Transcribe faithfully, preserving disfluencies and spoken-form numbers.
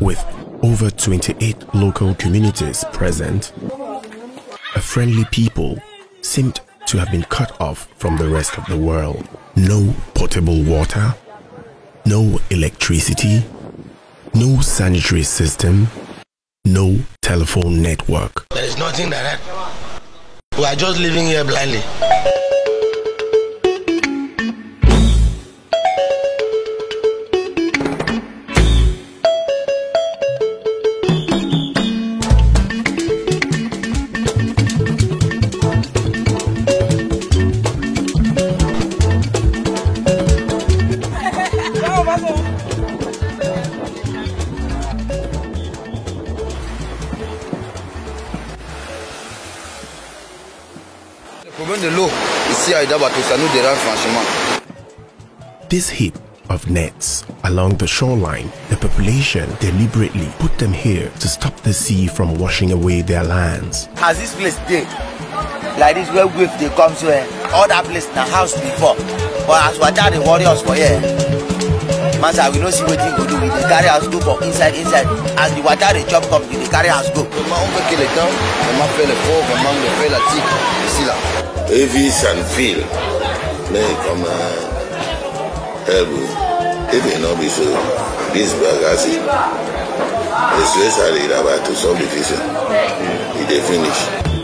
with over twenty-eight local communities present, a friendly people seemed to have been cut off from the rest of the world. No potable water, no electricity, no sanitary system, no telephone network. There is nothing direct. We are just living here blindly. This heap of nets along the shoreline, the population deliberately put them here to stop the sea from washing away their lands. As this place did, like this where wave they come to here, all that place in the house before, but as what that they worry us for here. Master, we don't see what they go do. They carry us go for inside, inside. As the water they chop come, they carry us go. Avis and Phil, they come and help you. If they not be so, this bagasse, the slaves are about to solve the vision. If they finish.